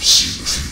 have seen a few.